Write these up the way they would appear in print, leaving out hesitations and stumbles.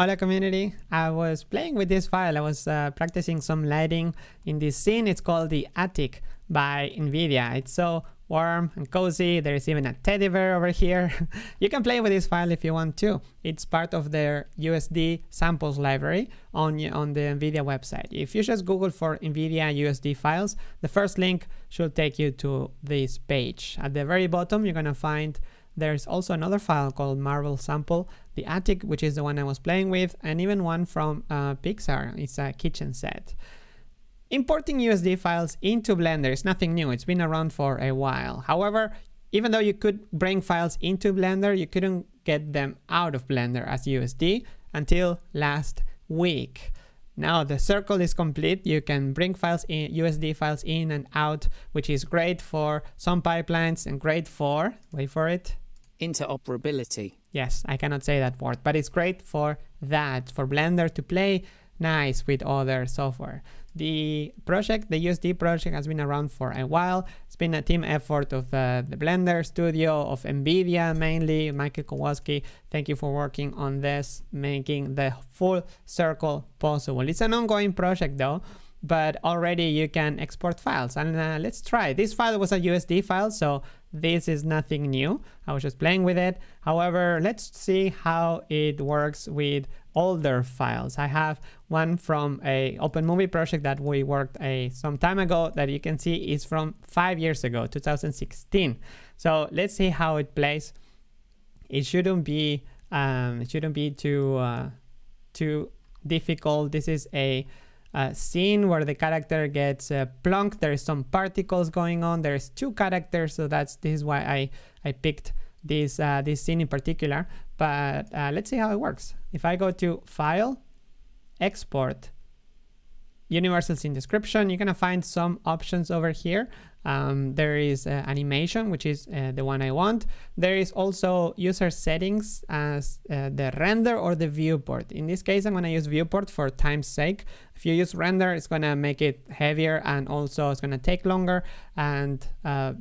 Hola community, I was playing with this file. I was practicing some lighting in this scene. It's called The Attic by NVIDIA. It's so warm and cozy. There is even a teddy bear over here. You can play with this file if you want to. It's part of their USD samples library on the NVIDIA website. If you just Google for NVIDIA USD files, the first link should take you to this page. At the very bottom, you're gonna find there's also another file called Marble Sample, The Attic, which is the one I was playing with, and even one from Pixar. It's a kitchen set. Importing USD files into Blender is nothing new. It's been around for a while. However, even though you could bring files into Blender, you couldn't get them out of Blender as USD until last week. Now the circle is complete. You can bring files in, USD files in and out, which is great for some pipelines and great for, wait for it, interoperability. Yes, I cannot say that word, but it's great for that, for Blender to play nice with other software. The project, the USD project, has been around for a while. It's been a team effort of the Blender studio, of NVIDIA mainly, Michael Kowalski. Thank you for working on this, making the full circle possible. It's an ongoing project though, but already you can export files. And let's try. This file was a USD file, so this is nothing new. I was just playing with it. However, let's see how it works with older files. I have one from a open movie project that we worked some time ago that you can see is from 5 years ago, 2016. So let's see how it plays. It shouldn't be too difficult. This is a scene where the character gets plunked. There is some particles going on. There's two characters, so this is why I picked this scene in particular. But let's see how it works. If I go to File, Export, Universal Scene Description, you're gonna find some options over here. There is animation, which is the one I want. There is also user settings as the render or the viewport. In this case, I'm going to use viewport for time's sake. If you use render, it's going to make it heavier and also it's going to take longer. And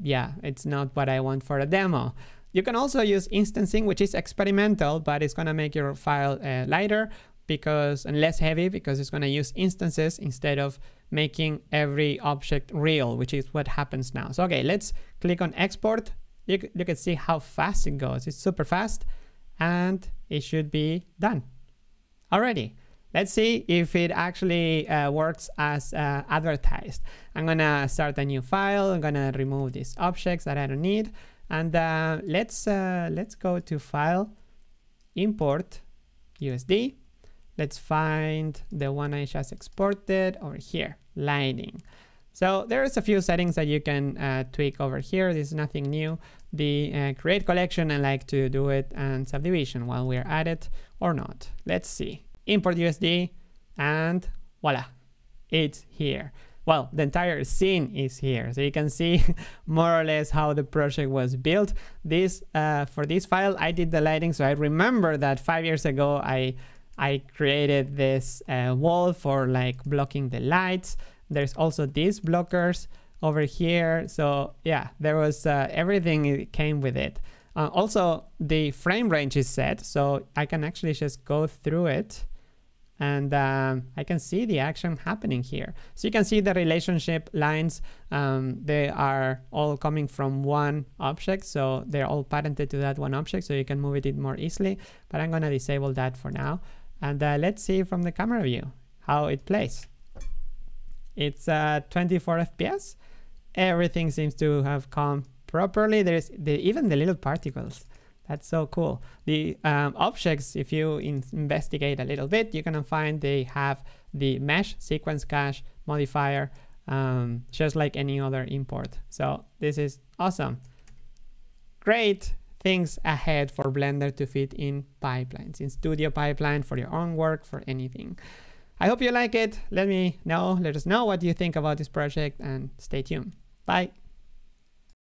yeah, it's not what I want for a demo. You can also use instancing, which is experimental, but it's going to make your file lighter and less heavy because it's going to use instances instead of making every object real, which is what happens now. So okay, let's click on export. You can see how fast it goes. It's super fast and it should be done already. Let's see if it actually works as advertised. I'm gonna start a new file. I'm gonna remove these objects that I don't need, and let's go to File, Import, USD. Let's find the one I just exported over here, lighting. So there's a few settings that you can tweak over here. This is nothing new. The create collection, I like to do it, and subdivision while we're at it, or not. Let's see. Import USD, and voila, it's here. Well, the entire scene is here. So you can see more or less how the project was built. For this file, I did the lighting, so I remember that 5 years ago, I created this wall for like blocking the lights. There's also these blockers over here. So yeah, there was everything it came with it. Also, the frame range is set, so I can actually just go through it and I can see the action happening here. So you can see the relationship lines. They are all coming from one object, so they're all parented to that one object, so you can move it more easily. But I'm gonna disable that for now. And let's see from the camera view how it plays. It's 24 FPS. Everything seems to have come properly. There's even the little particles. That's so cool. The objects, if you investigate a little bit, you're gonna find they have the mesh sequence cache modifier, just like any other import. So this is awesome. Great things ahead for Blender to fit in pipelines, in studio pipeline, for your own work, for anything. I hope you like it. Let us know what you think about this project, and stay tuned. Bye.